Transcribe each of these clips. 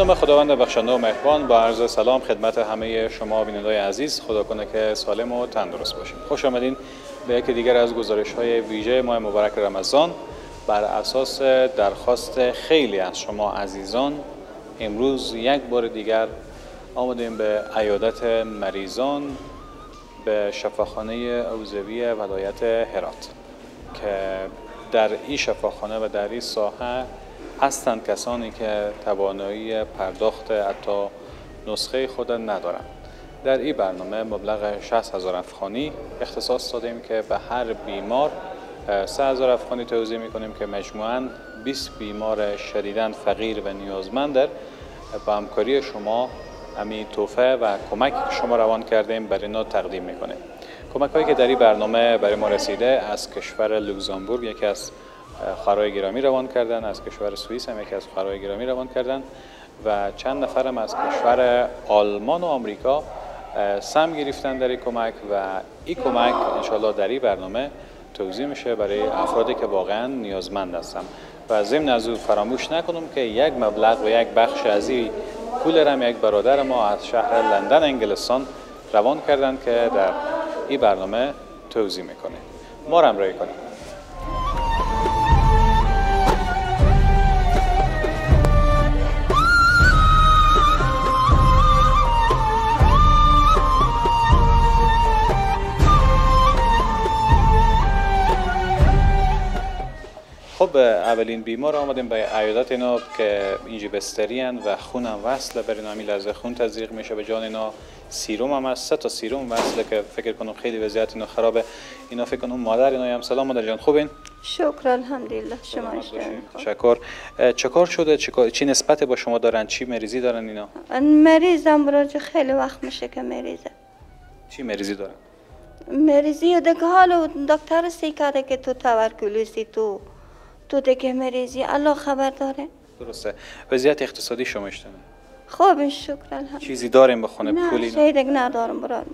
نام خداوند بخشنده و مهربان. با عرض سلام خدمت همه شما بینندگان عزیز، خدا کنه که سالم و تندرست باشیم. خوش آمدین به یک دیگر از گزارش‌های ویژه ماه مبارک رمضان. بر اساس درخواست خیلی از شما عزیزان، امروز یک بار دیگر آمدیم به عیادت مریضان به شفاخانه عضوی ولایت هرات که در این شفاخانه و در این ساحه هستند کسانی که توانایی پرداخت حتی نسخه خود ندارند. در این برنامه مبلغ 60,000 افغانی اختصاص دادیم که به هر بیمار 3,000 افغانی توزیع می‌کنیم که مجموعاً 20 بیمار شدیداً فقیر و نیازمند با همکاری شما امی توفه و کمک شما روان کردیم برای اینا تقدیم می‌کنیم. کمک‌هایی که در این برنامه برای ما رسیده از کشور لوکزامبورگ یکی از خواهرای گرامی روان کردن، از کشور سوئیس هم یکی از خواهرای گرامی روان کردن و چند نفرم از کشور آلمان و آمریکا سهم گرفتن در این کمک و این کمک انشالله در این برنامه توزیع میشه برای افرادی که واقعا نیازمند هستن. و ضمن از او فراموش نکنم که یک مبلغ و یک بخش از این پول هم یک برادر ما از شهر لندن انگلستان روان کردن که در این برنامه توزیع میکنه. ما رو همراهی کنید. خب اولین بیمار آمدیم به عیادت اینا که اینجا بستری هستند و خون هم وصله بر اینا، میلرزه، خون تزریق میشه به جان اینا، سیروم هم هست، 3 تا سیروم وصله که فکر کنم خیلی وضعیت اینا خرابه. اینا فکر کنم مادر اینا هم. سلام مادر جان، خوبین؟ شکر الحمدلله، شما چطورین؟ شکر. چکار شده؟ چی نسبت با شما دارن؟ چی مریضی دارن اینا؟ مریضم براج خیلی وقت میشه که مریضه. چی مریضی دارن؟ مریضی دیگه حالا دکتر سیکاده که تو توبرکلوزی تو دیگه مریضی، الله خبر داره. درسته. وضعیت اقتصادی شما چطوره؟ خوب شکر الحمدلله. چیزی داریم بخونه؟ نه پولی نه، دیگه ندارم برادر.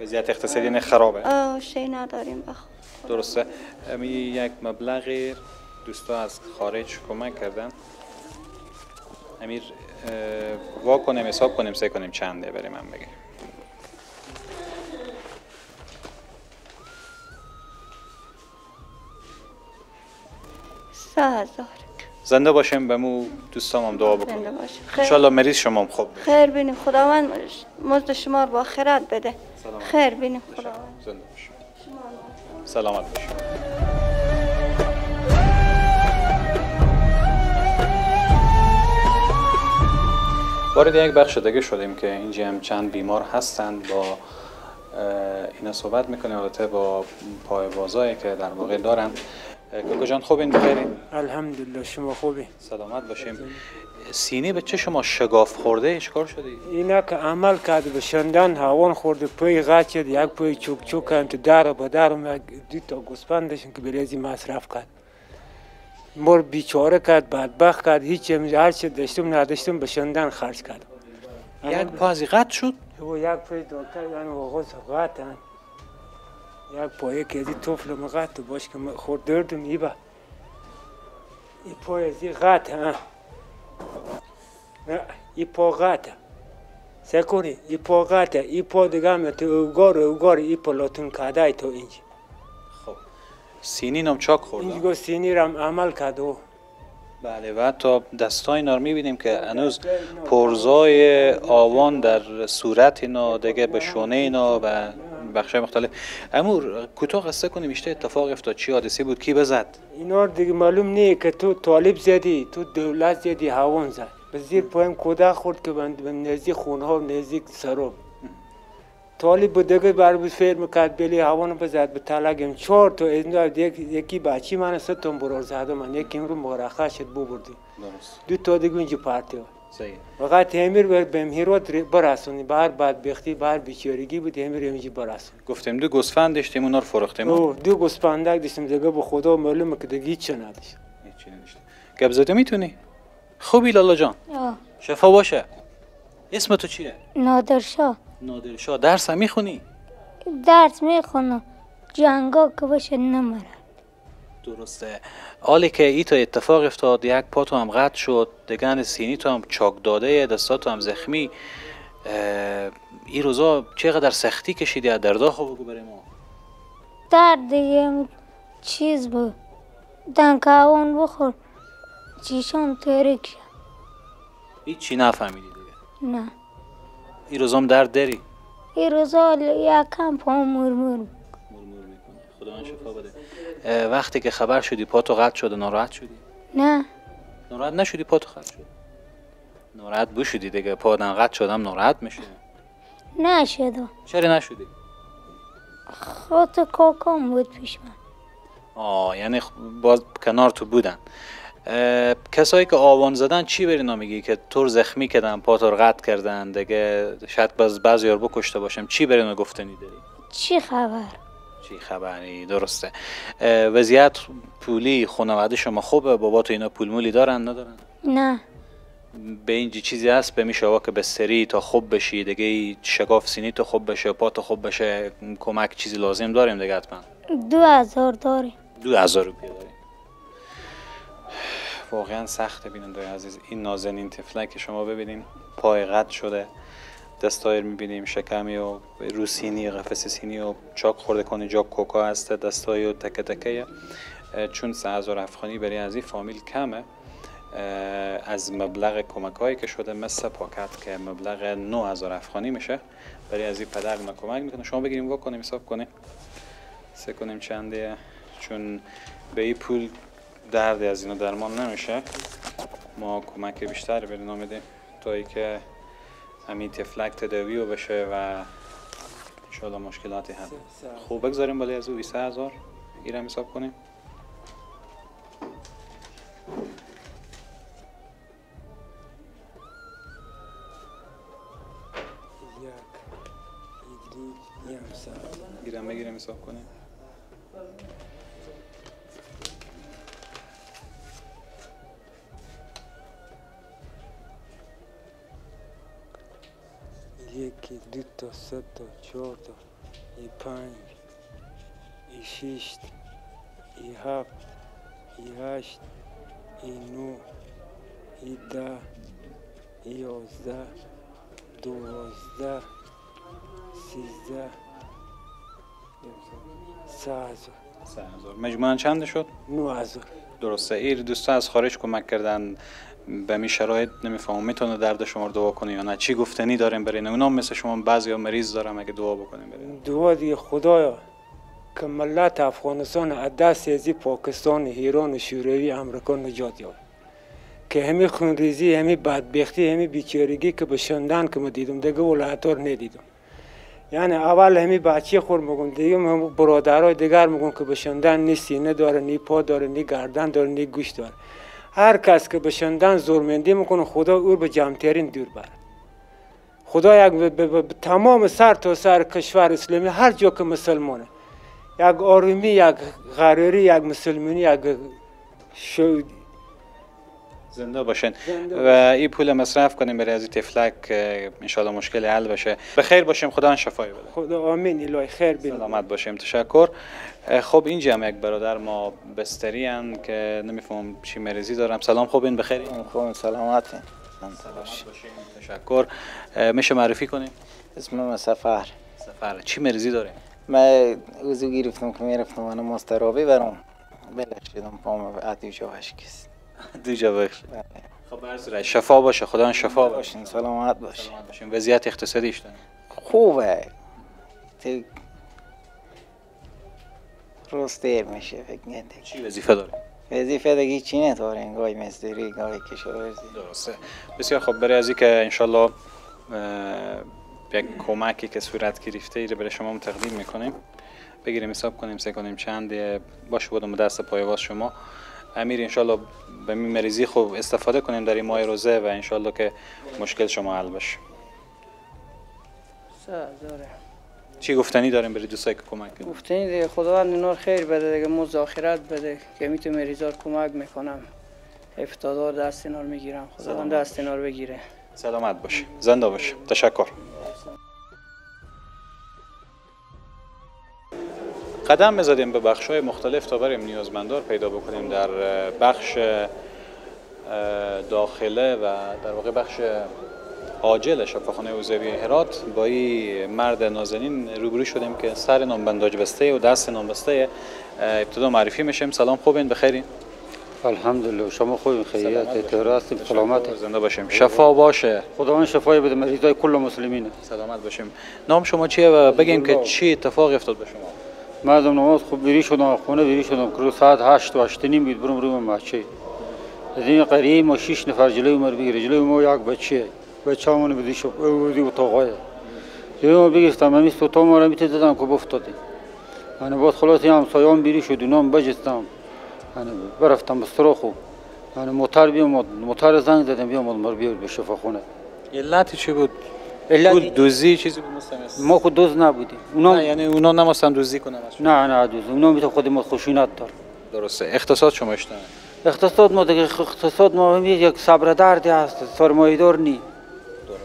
وضعیت اقتصادی نه خرابه. شی نداریم بخونه. درسته. یک مبلغ دوستا از خارج کمک کردن. امیر وا کنیم حساب کنیم سعی کنیم چنده بریم من بگم. هزار. زنده باشیم، به مو دوستامم دعا بکنیم ان شاء الله مریض شمام خوب خیر بینیم. خداوند مزد شما رو با خیرات بده. خیر بینیم. خداوند زنده باشیم، سلامت باشیم. وارد یک بخش دیگه شدیم که اینجا هم چند بیمار هستند، با اینا صحبت میکنیم، البته با پایه‌بازایی که در واقع دارن. کوکو جان خوبین؟ بخیرین؟ الحمدلله. شما خوبی؟ سلامت باشیم. سینه به چه شما شگاف خورده؟ چیکار شده؟ اینا که عمل کرد به شندن هوان خورده، پای غچ یک پای چوک چوک هم تو در به در دو تا گوسفندشون که بلیزی مصرف کرد، مر بیچاره کرد، بدبخت کرد، هیچ هر چه داشتم نداشتم به شندن خرج کرد. یک پازی غچ شد؟ و یک پای دکتر یعنی واقعا غچن. یک پایه که ازی طفل مغط باش که خورد دردم ای با ای پای ازی غط هم ای پا غط هم سکونی ای پا غط هم ای پا دیگه هم تو اوگار اوگار ای پا لاتون کده ای تو اینج. خب سینی نام چاک خوردم اینجگو سینی رم عمل کده. بله و تا دستای نار میبینیم که هنوز پرزای آوان در صورت اینا دیگه به شونه اینا و بخشای مختلف. امور کوتاه قصه کنیم بیشتر اتفاق افتاد، چی حادثه بود، کی بزد؟ اینا دیگه معلوم نیه که تو طالب زدی، تو دولت زدی، هوان زد به زیر پایم کده خورد که به نزدیک خونه ها و نزدیک سراب طالب بود دیگه بر بود فیر میکرد بلی هوان بزد به طلقم 4 تا از یکی بچی من 3 تا برار زده من یکی رو مغرقه شد ببردی دو تا دیگه اونجا پرتی صحیح. واقعا تیمیر به امهیرات برسونی به هر بدبختی به هر بیچارگی بود تیمیر اینجا برسون. گفتم دو گوسفند داشتیم اونا رو فروختیم. دو گوسفندک داشتیم دیگه به خدا معلومه که دیگه هیچ چه نداشت. هیچ چه نداشت. گپ زدی میتونی؟ خوبی لالا جان؟ شفا باشه. اسم تو چیه؟ نادرشاه. نادرشاه درس هم میخونی؟ درس میخونم. جنگا که باشه نمرم. درسته. آلی که ایتا اتفاق افتاد، یک پا تو هم قطع شد، دگن سینی تو هم چاک داده، دستات تو هم زخمی. این روزا چقدر سختی کشیدی؟ دردا خب بگو برای ما. درد یه چیز بود، دنکاون بخور چیشم ترک شد. هیچی نفهمیدی دیگه؟ نه. این روزا هم درد داری؟ این روزا یکم پا مرمور. خداوند شفا بده. وقتی که خبر شدی پاتو قطع شده ناراحت شدی؟ نه. ناراحت نشدی پاتو قطع شد. ناراحت بشدی دیگه، پادم قطع شدم ناراحت میشدی. نشدم. چرا نشدی؟ خود کاکام بود پیش من. آه یعنی باز کنار تو بودن. کسایی که آوان زدن چی بری نمیگی که تو زخمی کردن، پاتو قطع کردن دیگه، شاید باز بعضیار بکشته باشم، چی بری نو گفتنی داری؟ چی خبر؟ چی خبری؟ درسته. وضعیت پولی خانواده شما خوبه؟ بابا تو اینا پول مولی دارن ندارن؟ نه. به اینجی چیزی هست به میشه که بستری تا خوب بشی دیگه، شکاف سینی تا خوب بشه، پا تا خوب بشه، کمک چیزی لازم داریم دیگه حتما. 2000 داریم. 2000 روپیه داریم. واقعا سخته بیننده عزیز، این نازنین طفله که شما ببینیم پای قطع شده، دستایر میبینیم شکمی و روسینی قفس سینی و چاک خورده کنی جاک کوکا هسته، دستایی و تکه تکه. چون 1000 افغانی برای از این فامیل کمه، از مبلغ کمک هایی که شده مثل پاکت که مبلغ 9000 افغانی میشه برای از این پدر ما کمک میکنه. شما بگیریم واکنیم حساب کنیم سه کنیم چنده، چون به این پول درد از اینو درمان نمیشه، ما کمک بیشتر به اینا میدیم تا اینکه همین تفلک تداویو بشه و انشالله مشکلاتی هم خوب بگذاریم. بالای از او 3,000 این هم حساب کنیم. گیرم بگیریم حساب کنیم. یکی دو تا سه تا چهار تا ای پنج ای شش ای هفت ای هشت ای نو ای ده ای 11 12 13 1000. مجموعاً چند شد؟ 9000. درسته. این دوستا از خارج کمک کردن، به می شرایط نمیفهمم میتونه درد شما رو دوا کنه یا نه، چی گفتنی داریم برای اونا؟ مثل شما بعضیا مریض دارم، اگه دعا بکنیم برای دعا دیگه. خدایا که ملت افغانستان از دست از پاکستان، ایران، شوروی، آمریکا نجات یابه، که همه خونریزی، همه بدبختی، همه بیچارگی که بشندن که ما دیدم دیگه ولاتور ندیدم. یعنی اول همه بچه خور میگم دیگه، برادرای دیگر میگم که بشندن نی سینه داره، نی پا داره، نی گردن داره، نی گوش داره. هر کس که بشندن زورمندی میکنه خدا او به جمعترین دور بره. خدا یک به تمام سر تا سر کشور اسلامی هر جا که مسلمانه، یک آرومی، یک غریری، یک مسلمانی، یک شود زنده باشین و این پول مصرف کنیم برای از این تفلک، انشالله مشکل حل بشه. به خیر باشیم، خدا شفای بده. خدا آمین، الهی خیر بده. سلامت باشیم، تشکر. خب اینجا هم یک برادر ما بستری ان که نمیفهم چی مریضی دارم. سلام، خوب این بخیر. خوب سلامتین. سلامت باشیم، تشکر. میشه معرفی کنیم؟ اسمم سفر. سفر چی مریضی داره؟ من وضو گرفتم که میرفتم من مسترابی برام بلش شدم، پام عتیجه هشکست. دیجا بخش. خب عرض شفا باشه، خدا شفا باشین، سلامت باشین. وضعیت اقتصادیش خوبه. تو راسته میشه فکر نکنید. چی وظیفه داره؟ وظیفه دیگه چی نداره، گاهی مزدوری، گاهی کشاورزی. درسته. بسیار خب، برای از اینکه انشالله یک کمکی که صورت گرفته ایره برای شما تقدیم میکنیم. بگیریم حساب کنیم سه کنیم چند باشه بودم دست پایواز شما. امیر انشالله به این مریضی خوب استفاده کنیم در این ماه روزه و انشالله که مشکل شما حل بشه. چی گفتنی داریم برای دوستایی که کمک کنیم؟ گفتنی دیگه خداوند اینا خیر بده دیگه، موز آخرت بده که می تو مریضا کمک میکنم، 70000 دست اینا رو میگیرم، خداوند دست اینا رو بگیره. سلامت باشه، زنده باشه، تشکر. قدم بزدیم به بخش‌های مختلف تا بریم نیازمندار پیدا بکنیم در بخش داخله و در واقع بخش عاجل شفاخانه عضوی هرات. با این مرد نازنین روبرو شدیم که سر نانبنداج بسته و دست نانبسته ابتدا معرفی میشیم. سلام، خوبین؟ بخیرین؟ الحمدلله، شما خوبین؟ خیریت هستیم، سلامت، زنده باشیم، شفا باشه، خداوند شفای بده مریضای کل مسلمین، سلامت باشیم. نام شما چیه و بگیم که چی اتفاقی افتاد به شما؟ مردم نماز خوب بری شدم، خونه بری شدم، کرو ساعت 8 و 8:30 بود، برم روی ماچه از این قریه ما 6 نفر جلوی ما بگیره، جلوی ما یک بچه بچه‌مون بده شو بودی اتاقای جلوی ما بگیرستم، من 2 تا ما را میتید دادم که بفتادی، من بعد خلاص همسایه‌ام بری شد، اونام بجستم، من برفتم بستروخو، من موتر بیام، موتر زنگ زدم بیام مر بیار به شفاخونه. علت چی بود؟ علت دوزی چیزی بود مثلا؟ ما خود دوز نبودیم. اونا یعنی اونا نمی‌خواستن دوزی کنن. نه دوز. اونا می‌تونه خود ما خشونت داره. درسته. اقتصاد شما اشتباه. اقتصاد ما دیگه اقتصاد ما یک صبر دردی است، سرمایه‌دار نی.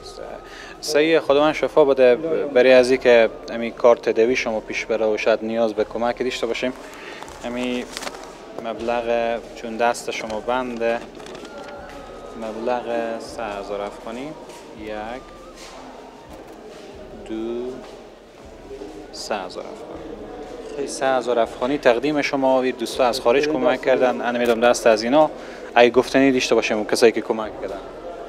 درسته. سعی خداوند شفا بده برای ازی که همین کار تداوی شما پیش بره و شاید نیاز به کمک داشته باشیم. همین مبلغ چون دست شما بنده مبلغ 3000 افغانی 1 2 3000 افغانی 3000 افغانی تقدیم شما. ویر دوستا از خارج کمک کردن، من میدم دست از اینا اگه گفتنی داشته باشیم اون کسایی که کمک کردن.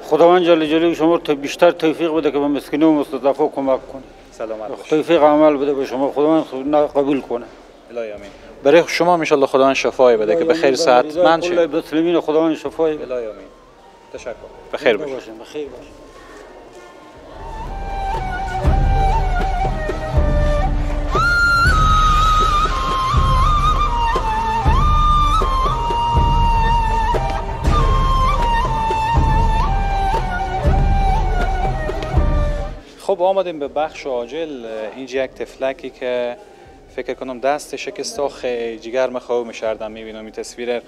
خداوند جل شما تو بیشتر توفیق بده که به مسکین و مستضعفا کمک کنه. سلامت باشید، توفیق عمل بده به شما، خداوند قبول کنه. الهی آمین. برای شما ان شاء الله خداوند شفای بده که به خیر صحت مند شید. الله بسلمین، خداوند شفای. الهی آمین. تشکر. به خیر باشید. به خیر باشید. خب آمدیم به بخش عاجل. اینجا یک تفلکی که فکر کنم دست شکسته و جگر مخواب می‌شردم، می‌بینم این تصویر.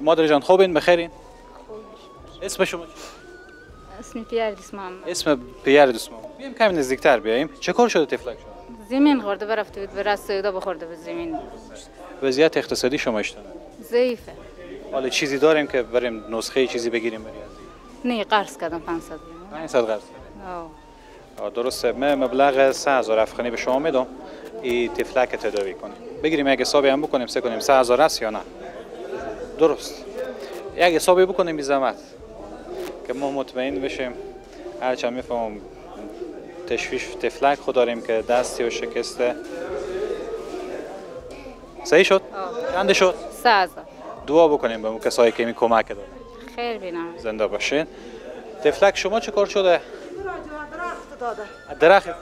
مادر جان خوبین؟ بخیرین؟ خوب. اسم شما چیه؟ اسم پیر دوستمام. اسم پیر دوستمام. بیایم کمی نزدیک‌تر بیایم. چه کار شده تفلک شما؟ زمین خورده برفته بود، برست سویدا بخورده به زمین. وضعیت اقتصادی شما چطوره؟ ضعیفه. حالا چیزی داریم که بریم نسخه چیزی بگیریم برای عزیز؟ نه، قرض کردم 500 دیرم. 500 قرض کردم. درسته. من مبلغ 3000 افغانی به شما میدم ای تفلک تداوی کنیم. بگیریم یک حسابی هم بکنیم سه کنیم 3000 است یا نه؟ درست. یک حسابی بکنیم بی زحمت که ما مطمئن بشیم. هرچند میفهمم تشویش تفلک خود داریم که دستی و شکسته. صحیح شد؟ چند شد؟ 3000. دعا بکنیم به اون کسایی که می کمک دادن. خیر بینم. زنده باشین. تفلک شما چه کار شده؟ درخت افتاده.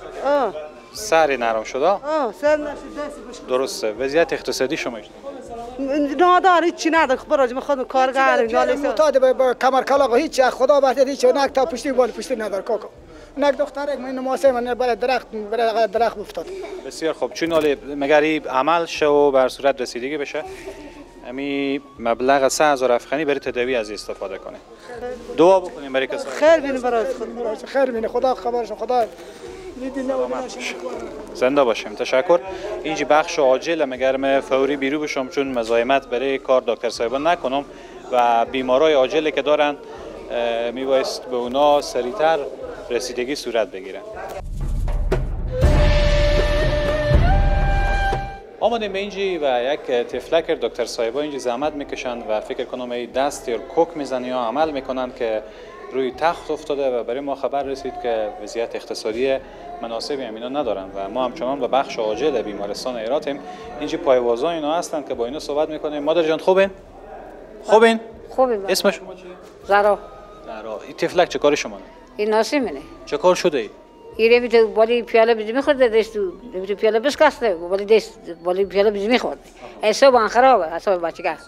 سر نرم شده؟ سر نشده دست. درسته. وضعیت اقتصادی شما چطوره؟ نادار، هیچی نداره، براجم خودم کارگرم، نالیسم. معتاد به کمرکلاغ هیچ خدا وحدت هیچ نک تا پشتی بال پشتی نداره کاکا. نک دختره من نماسه من برای درخت افتاده. بسیار خوب. چون حالا مگر این عمل شه و بر صورت رسیدگی بشه امی مبلغ 3000 افغانی برای تداوی از استفاده کنه. دعا بکنیم برای کسایی. خیر بینه برای خود. خیر بینه. خدا خبرشون خدا. زنده باشیم. تشکر. اینجی بخش عاجل مگر من فوری بیرو بشم چون مزاحمت برای کار دکتر صاحبان نکنم و بیمارای عاجلی که دارن میبایست به اونا سریعتر رسیدگی صورت بگیره. آمدیم به اینجی و یک تفلکر دکتر صاحبا اینجی زحمت میکشند و فکر کنم این دست یا کوک میزن یا عمل میکنن که روی تخت افتاده و برای ما خبر رسید که وضعیت اقتصادی مناسبی همینا ندارن و ما همچنان به بخش عاجل بیمارستان هراتیم. اینجی پایوازان اینا هستند که با اینا صحبت میکنیم. مادر جان خوبین؟ خوبین؟ خوبین. اسم شما چیه؟ زرا. زرا. این تفلک چه کار شما؟ این ناسی منه. چه کار شده ای؟ ایره بیت بالی پیاله بیز میخورده دستو بیت پیاله بسکسته بالی دست بالی پیاله بیز میخورد. حساب آن خرابه، حساب بچگاه.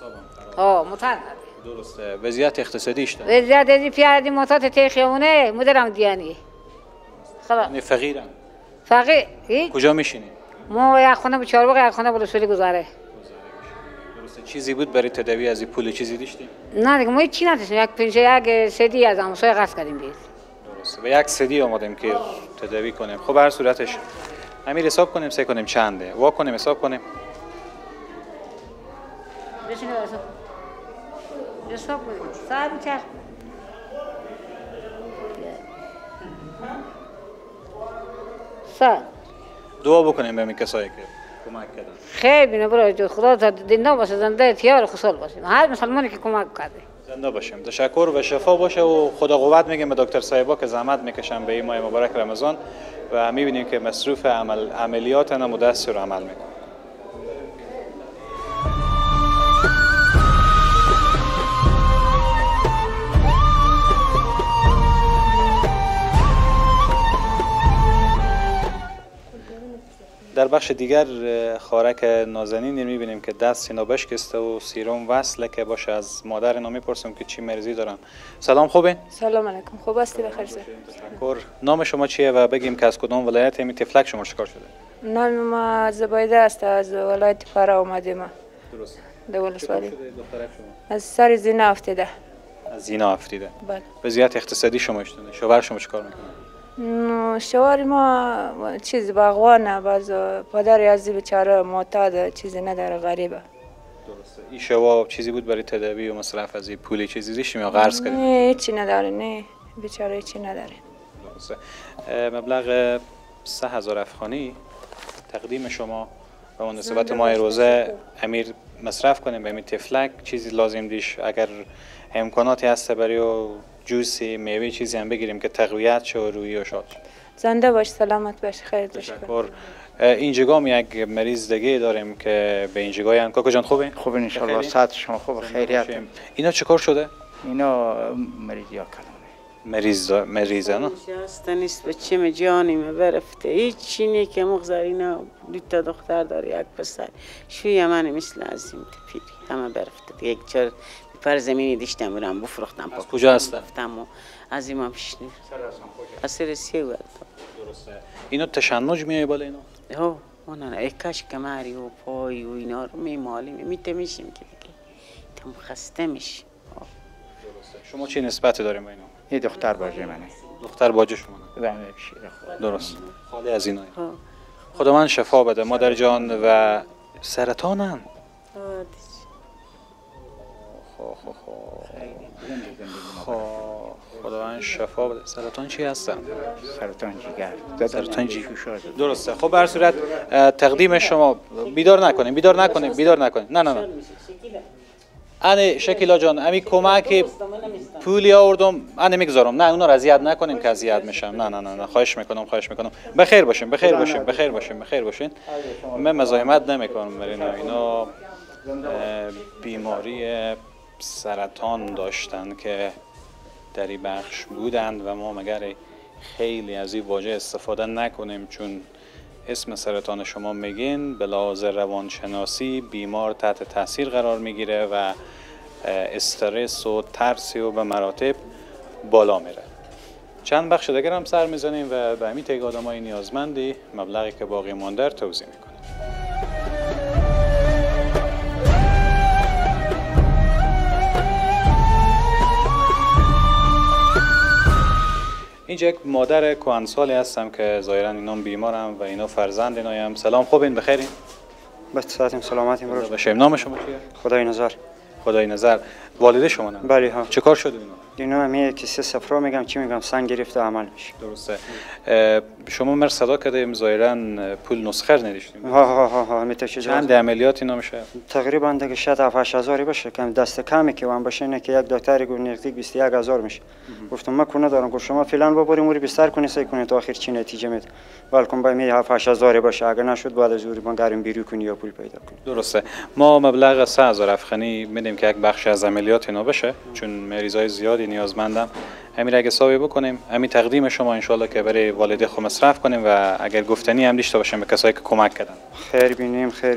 مطمئن. درسته. وضعیت اقتصادیش داره. وضعیت ازی پیاله دی مطمئن تیخیونه مدرم دیانی. خب. نه فقیرم. فقیر. کجا میشینی؟ ما یک خونه بچار باقی یک خونه بلوسولی گذاره. درسته. چیزی بود برای تداوی ازی پول چیزی دیشتی؟ نه دیگه ما چی نداشتیم، یک پنجه یک سدی از همسایه قرض کردیم بیش. و یک سدی آمدیم که تداوی کنیم. خب هر صورتش امیر حساب کنیم سه کنیم چنده وا کنیم حساب کنیم بشینیم حساب کنیم ساعت چند ساعت دعا بکنیم به کسایی که کمک کردن خیلی نه برای جو خدا زنده باشه زنده تیار خوشحال باشیم هر مسلمانی که کمک کرده زنده باشیم تشکر و شفا باشه و خدا قوت میگیم به دکتر صاحبا که زحمت میکشن به این ماه مبارک رمضان و میبینیم که مصروف عملیات هم مدثر عمل میکنه. در بخش دیگر خارک نازنین رو میبینیم که دست سینا بشکسته و سیروم وصله که باشه از مادر اینا میپرسم که چی مرزی دارم. سلام خوبه؟ سلام علیکم. خوب هستی بخیر سر. تشکر. نام شما چیه و بگیم که از کدام ولایت همی تفلک شما چیکار شده؟ نام ما زبایده است از ولایت فرا اومده ما. درست. دولسواری. از سر زینا افتیده. از زینا افتیده. بله. وضعیت اقتصادی شما چطوره؟ شوهر شما چیکار میکنه؟ شوهر ما چیز باغوانه باز پدر عزیز بیچاره معتاد چیزی نداره غریبه درسته این شوا چیزی بود برای تداوی و مصرف از این پول چیزی داشتیم یا قرض کردیم نه هیچی نداره نه بیچاره هیچی نداره درسته مبلغ 3000 افغانی تقدیم شما به مناسبت ماه روزه امیر مصرف کنیم به این تفلک چیزی لازم دیش اگر امکاناتی هست برای و جوسی میوه چیزی هم بگیریم که تقویت شه و روحی و شاد شه زنده باش سلامت باش خیر تشکر اینجگام یک مریض دیگه داریم که به اینجگای هم کاکا جان خوبه خوبه ان شاء الله صحت شما خوبه خیریت اینا چیکار شده اینا مریض یا کلامه مریض نه نشسته نیست به چه جانی برفته هیچ چی نه که مغزرینا دو تا دختر داره یک پسر شوی من مثل عظیم پیری همه برفته یک چر پر زمینی داشتم برام بفروختم از کجا هستم از امام پیشنی از سرسیه گردم درسته اینا تشنج میای بالا اینا ها اونها اکش کماری و پای و اینا رو میمالیم میتمیشیم که دیگه تم خسته میشی درسته شما چه نسبتی داریم با اینا یه دختر باجه منه دختر باجه شما نه درست خاله از اینا خدا من شفا بده مادر جان و سرطانن خداوند شفا بده سرطان چی هستم سرطان جگر سرطان جوشاد درسته خب به هر صورت تقدیم شما بیدار نکنیم نه انا شکیلا جان امی کمک پولی آوردم انا میگذارم نه اونا را اذیت نکنیم که اذیت میشم نه خواهش میکنم بخیر باشین من مزاحمت نمیکنم برای اینا بیماری سرطان داشتند که در این بخش بودند و ما مگر خیلی از این واژه استفاده نکنیم چون اسم سرطان شما میگین به لحاظ روانشناسی بیمار تحت تاثیر قرار میگیره و استرس و ترسی و به مراتب بالا میره چند بخش دیگر هم سر میزنیم و به همین تعداد آدمای نیازمندی مبلغی که باقی مانده رو توزیع میکنیم اینجا یک مادر کهنسالی هستم که ظاهرا اینا بیمارم و اینا فرزند اینایم سلام خوبین بخیرین بس سلامتین امروز باشیم نام شما چیه خدای نظر والده شما نه بله ها چه کار شد اینا همین که سه صفرا میگم چی میگم سن گرفته عمل میشه درسته شما مر صدا کردیم ظاهرا پول نسخه نداشتیم ها میتشه چند عملیات اینا میشه تقریبا دیگه 7000 باشه کم دست کمی که وان باشه نه که یک دکتر گفت نزدیک 21000 میشه گفتم من کونه دارم گفت شما فعلا ببریم اون رو بستر کنین سعی کنین تا آخر چی نتیجه میده بالکن با می 7000 باشه اگه نشود بعد از اون گرم بیرو کنی یا پول پیدا کنی درسته ما مبلغ 3000 افغانی میدیم که یک بخش از عملیات اینا بشه چون مریضای زیادی نیازمندم همین اگه حساب بکنیم همین تقدیم شما ان شاء الله که برای والده خود مصرف کنیم و اگر گفتنی هم داشته باشیم به کسایی که کمک کردن خیر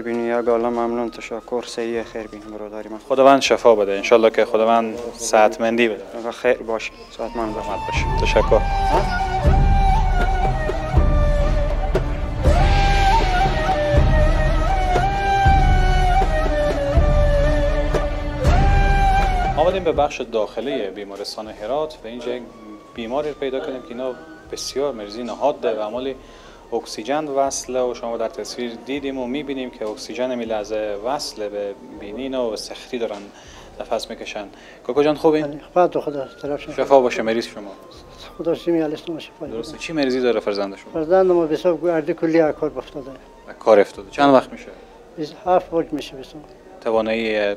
بینیم اگه الله ممنون تشکر سعی خیر بین برادر من خداوند شفا بده ان شاء الله که خداوند صحتمندی بده خیر باشه صحتمند باشه تشکر آمدیم به بخش داخلی بیمارستان هرات و اینجا بیماری پیدا کردیم که اینا بسیار مریضی نهاد ده و عمل اکسیژن وصله و شما در تصویر دیدیم و میبینیم که اکسیژن میلازه وصله به بینین و سختی دارن نفس میکشن. کوکو جان خوبین؟ بعد خدا شفا باشه مریض شما. خدا شفا میالستون شفا. درسته. چی مریضی داره فرزند شما؟ فرزند ما به سبب گردی کلی کار افتاده. کار افتاده. چند وقت میشه؟ 27 وقت میشه بسون. توانایی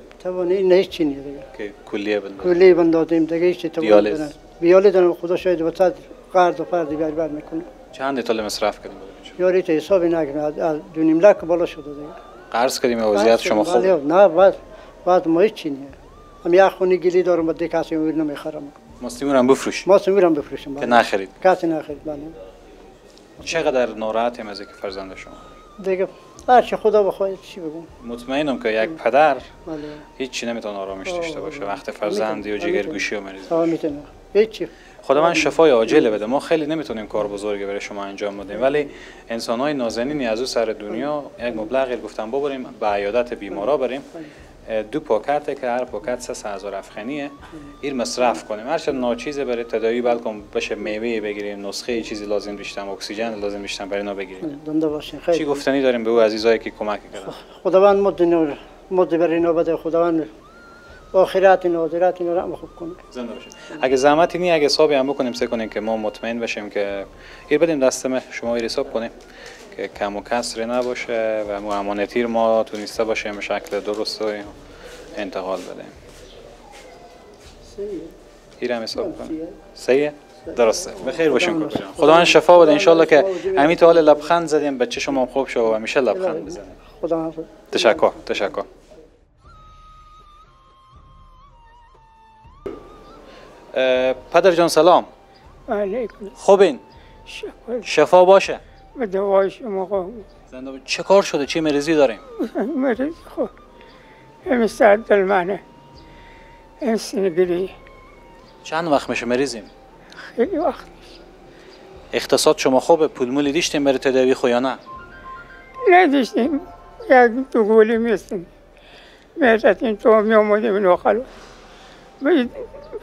نه هیچ چی نیست دیگه. کلیه بند. کلیه بند دادیم دیگه هیچ توانایی ندارن. بیاله دارم خدا شاید وسط قرض و فرض دیگه بر میکنه. چند تا مصرف کردیم؟ یاری تا حسابی نکنه از 2.5 لک بالا شده دیگه. قرض کردیم وضعیت شما خوب. نه بعد ما هیچ چی نیست. من یه خونه گلی دارم بعد دیگه کسی میبینم میخرم. ماستمیرم بفروش. ماستمیرم بفروشم. که نخرید. کسی نخرید بله. چقدر ناراحتم از اینکه فرزند شما. دیگه هرچی خدا بخواید چی بگم. مطمئنم که یک پدر هیچ چی نمیتونه آرامش داشته باشه وقت فرزندی و جگرگوشی و مریضی. آه میتونه. هیچ چی. خدا من شفای عاجل بده. ما خیلی نمیتونیم کار بزرگی برای شما انجام بدیم ولی انسان‌های نازنینی از او سر دنیا یک مبلغی گفتم ببریم به عیادت بیمارا بریم. دو پاکته که هر پاکت 3,000 افغانیه این مصرف کنیم هر چه ناچیزه برای تداوی بلکم بشه میوه بگیریم نسخه چیزی لازم بیشتر اکسیژن لازم بیشتر برای اینا بگیریم زنده باشین خیلی چی گفتنی داریم به او عزیزایی که کمک کردن خداوند مد برای اینا بده خداوند آخرت نادرت اینا رو خوب کنه زنده باشین اگه زحمتی نی اگه حسابی هم بکنیم سه کنیم که ما مطمئن بشیم که این بدیم دست ما شما حساب کنیم که کم و کسری نباشه و ما امانتی رو ما تونسته باشه به شکل درست انتقال بدیم. این هم حساب کنم. سیه؟ درسته. بخیر باشیم که خدا شفا بده انشالله که همین تا حال لبخند زدیم بچه شما خوب شد و همیشه لبخند بزنیم. خدا تشکر. تشکر. پدر جان سلام. علیکم. خوبین. شفا باشه. به دوای شما خواهم زنده چه کار شده؟ چه مریضی داریم؟ مریض خب همین سر دلمنه همین سینگیری چند وقت میشه مریضیم؟ خیلی وقت میشه اقتصاد شما خوبه؟ پول مولی دیشتیم برای تداوی خو یا نه؟ نه دیشتیم یک دو گولی میستیم میرسیم تو میامودیم اینو خلوه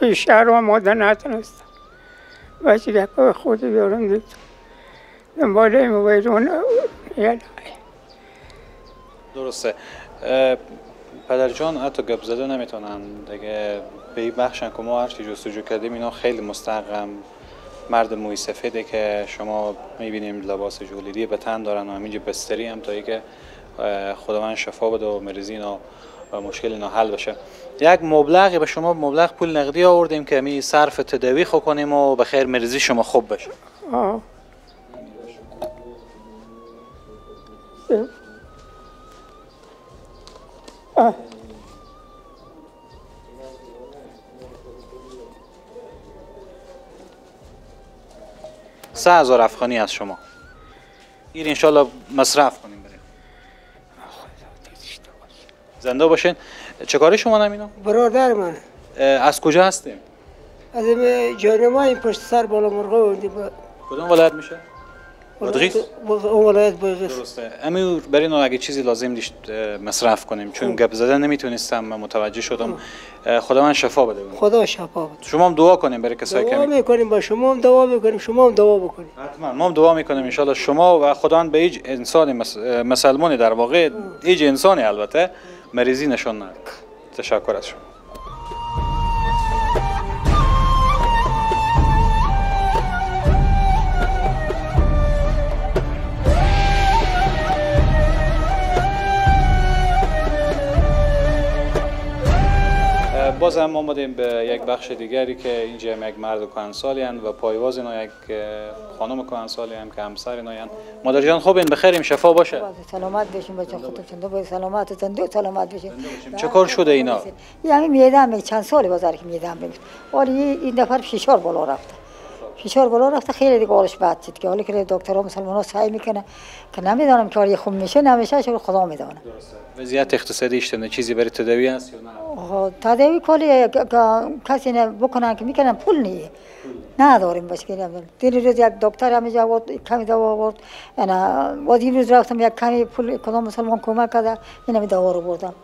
به شهر و مادر نتنستم بچه گفت خود بیارم دیدم دنباله مویرون یه درسته پدر جان حتی گپ زده نمیتونن دیگه به بخشن که ما هرچی جستجو کردیم اینا خیلی مستقم مرد موی سفیده که شما میبینیم لباس جولیدی به تن دارن و همینجا بستری هم تا اینکه خداوند شفا بده و مریضی اینا و مشکل اینا حل بشه یک مبلغی به شما مبلغ پول نقدی آوردیم که می صرف تداوی خو کنیم و به خیر مریضی شما خوب بشه آه. آه. $3,000 از شما این انشالله مصرف کنیم بریم زنده باشین چه کاری شما نمیدونم؟ برادر من از کجا هستیم؟ از جانمه این پشت سر بالا مرغه بودیم کدوم ولایت میشه؟ بادغیس؟ اون ولایت بادغیس درسته امی برای اینا اگه چیزی لازم دیشت مصرف کنیم چون گپ زدن نمیتونستم من متوجه شدم خدا من شفا بده خدا شفا بده شما هم دعا کنیم برای کسایی که دعا میکنیم با شما هم دعا میکنیم شما هم دعا بکنید حتما ما هم دعا میکنیم ان شاء الله شما و خدا به هیچ انسان مسلمانی در واقع هیچ انسانی البته مریضی نشون نده تشکر از شما باز هم آمدیم به یک بخش دیگری که اینجا یک مرد کهنسالی هستند و پایواز اینا یک خانم کهنسالی هم که همسر اینا هستند مادر جان خوبین بخیریم شفا باشه سلامت بشین بچه خودتون دو باید سلامت بشین چه کار شده اینا یعنی میدم چند سال بازار که میدم ببین آره این دفعه فشار بالا رفته فشار بالا رفته خیلی دیگه حالش بد شد که حالا که دکترها مسلمانا سعی میکنه که نمیدونم کاری خوب میشه نمیشه شو خدا میدونه وضعیت اقتصادی اشتنه چیزی برای تداوی هست یا نه تداوی کلی کسی نه بکنن که میکنن پول نیه نداریم بچگی دیروز یک دکتر همینجا بود کمی دوا آورد انا و دیروز رفتم یک کمی پول کدام مسلمان کمک کرد اینم دوا رو بردم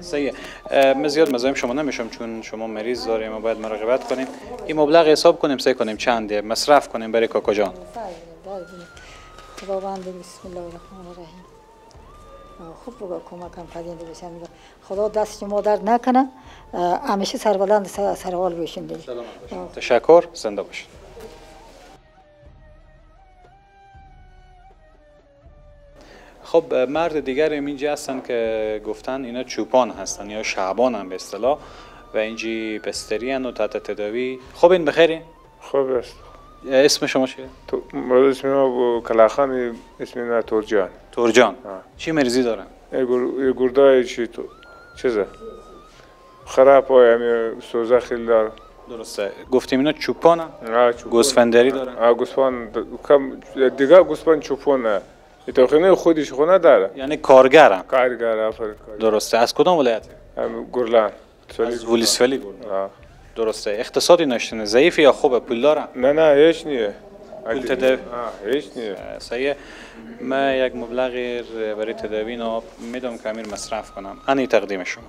سیه من زیاد مزاحم شما نمیشم چون شما مریض داریم و باید مراقبت کنیم این مبلغ حساب کنیم سعی کنیم چنده مصرف کنیم برای کاکا جان آقایون خداوند بسم الله الرحمن الرحیم خوب بگو کمکم پدینده بشن خدا دست شما در نکنه همیشه سربلند سروال بشین دیگه تشکر زنده باشین خب مرد دیگر اینجا هستن که گفتن اینا چوپان هستن یا شعبان هم به اصطلاح و اینجی بستری هن و تحت تداوی خب این بخیرین؟ خوب است اسم شما چیه؟ اسم ما کلاخان اسم ما تورجان تورجان چی مریضی دارن؟ گردای چی تو چیزه؟ خراب های همی سوزه خیلی دار درسته گفتیم اینا چوپان هم؟ گوسفندری دارن؟ گوسفان دیگه گوسفان چوپان هم ایتا خونه خودش خونه داره یعنی کارگر هم؟ کارگر آفرین درسته از کدام ولایت هم؟ گرلان از ولیسفلی گرلان درسته اقتصادی نشتنه ضعیفه یا خوبه پول داره؟ نه نه هیچ نیه پول تداوی؟ هیچ نیه صحیح من یک مبلغی برای تداوی ناب میدم که امیر مصرف کنم انی تقدیم شما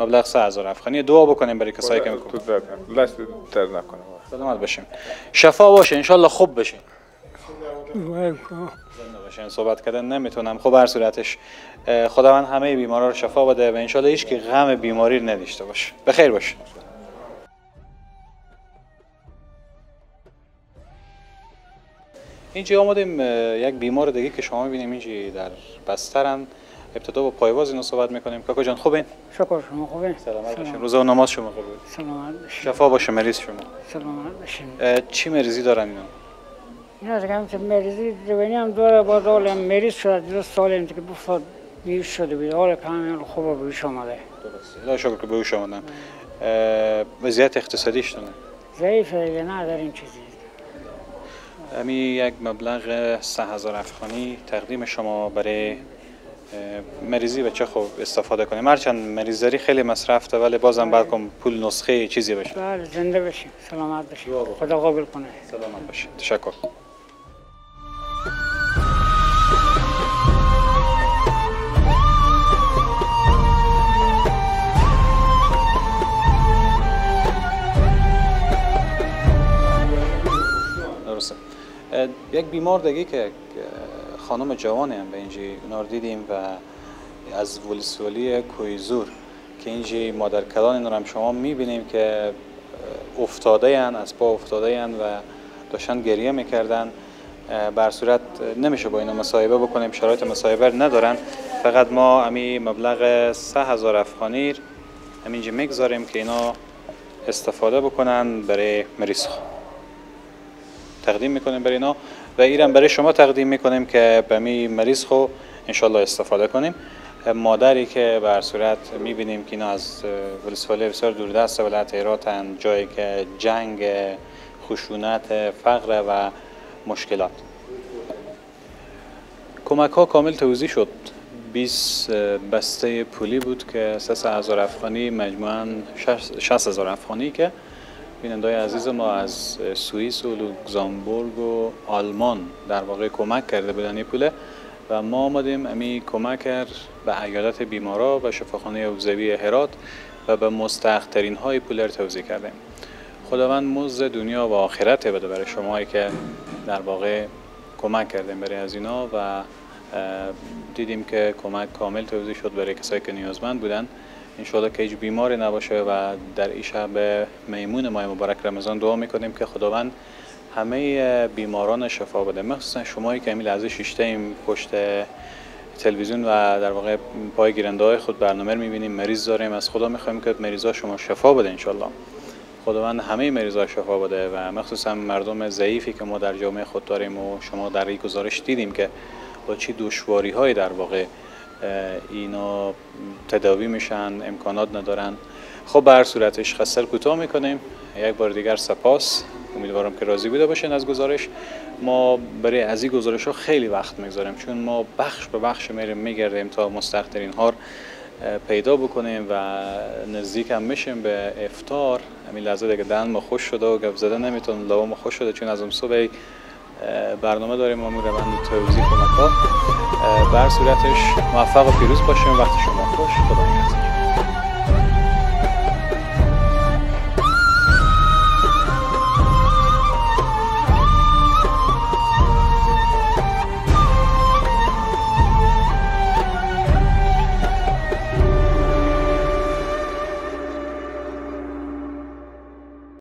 مبلغ 1000 افغانی دعا بکنیم برای کسایی که میکنم لست تر نکنم سلامت باشیم شفا باشه انشالله خوب بشین باشین صحبت کردن نمیتونم خب هر صورتش خداوند همه بیمارا رو شفا بده و انشالله هیچ که غم بیماری نداشته باشه بخیر باشه اینجا آمدیم یک بیمار دیگه که شما میبینیم اینجا در بسترن ابتدا با پایواز اینو صحبت میکنیم کاکا جان خوبین شکر شما خوبین سلامت باشین روزه و نماز شما قبول سلامت باشین شفا باشه مریض شما سلامت باشین چی مریضی دارن اینا اینا دیگه همچه مریضی دوینی هم داره باز حال هم مریض شده دیگه سال هم دیگه بفت بیوش شده بیده حال که همین خوبه بیوش آمده درسته خدا شکر که بیوش آمدن وضعیت اقتصادیشتونه ضعیفه دیگه نداریم چیزی امی یک مبلغ 1000 افغانی تقدیم شما برای مریضی بچه خوب استفاده کنیم هرچند مریضداری خیلی مصرف ده ولی بازم بعد کم پول نسخه چیزی بشه بله زنده بشین سلامت بشین خدا قبول کنه سلامت باشین تشکر درسته یک بیمار دیگه که خانم جوانی هم به اینجی اونا رو دیدیم و از ولیسوالی کویزور که اینجی مادرکلان این رو هم شما میبینیم که افتاده هن از پا افتاده هن و داشتن گریه میکردن بر صورت نمیشه با اینا مصاحبه بکنیم شرایط مصاحبه ندارن فقط ما امی مبلغ 1000 افغانی همینجی میگذاریم که اینا استفاده بکنن برای مریض تقدیم میکنیم برای اینا و ایران برای شما تقدیم میکنیم که به می مریض خو انشالله استفاده کنیم مادری که بر صورت میبینیم که اینا از ولیسوالی بسیار دوردست ولایت هرات هستند جایی که جنگ خشونت فقر و مشکلات کمک ها کامل توضیح شد 20 بسته پولی بود که 3000 افغانی مجموعاً 6000 افغانی که بیننده‌های عزیز ما از سوئیس و لوکزامبورگ و آلمان در واقع کمک کرده بودن این پوله و ما آمدیم امی کمک کرد به ایالت بیمارا و شفاخانه عضوی هرات و به مستحق‌ترین های پولر توزیع کردیم خداوند مزد دنیا و آخرت بده برای شماهایی که در واقع کمک کردیم برای از اینا و دیدیم که کمک کامل توزیع شد برای کسایی که نیازمند بودن انشالله که هیچ بیماری نباشه و در این شب میمون ماه مبارک رمضان دعا میکنیم که خداوند همه بیماران شفا بده مخصوصا شمایی که امیل عزیز شیشته‌ایم پشت تلویزیون و در واقع پای گیرنده های خود برنامه رو میبینیم مریض داریم از خدا میخوایم که مریضا شما شفا بده انشالله خداوند همه مریضا شفا بده و مخصوصا مردم ضعیفی که ما در جامعه خود داریم و شما در این گزارش دیدیم که با چه دشواری‌هایی در واقع اینا تداوی میشن امکانات ندارن خب به هر صورتش خسته کوتاه میکنیم یک بار دیگر سپاس امیدوارم که راضی بوده باشین از گزارش ما برای از این گزارش ها خیلی وقت میگذاریم چون ما بخش به بخش میریم میگردیم تا مستحق‌ترین ها پیدا بکنیم و نزدیک هم میشیم به افطار همین لحظه دیگه دهن ما خوش شده و گپ زدن نمیتونم لبم خوش شده چون از اون صبح برنامه داریم ما روند توزیع کمک‌ها بر صورتش موفق و پیروز باشیم وقت شما خوش خدا نگهدار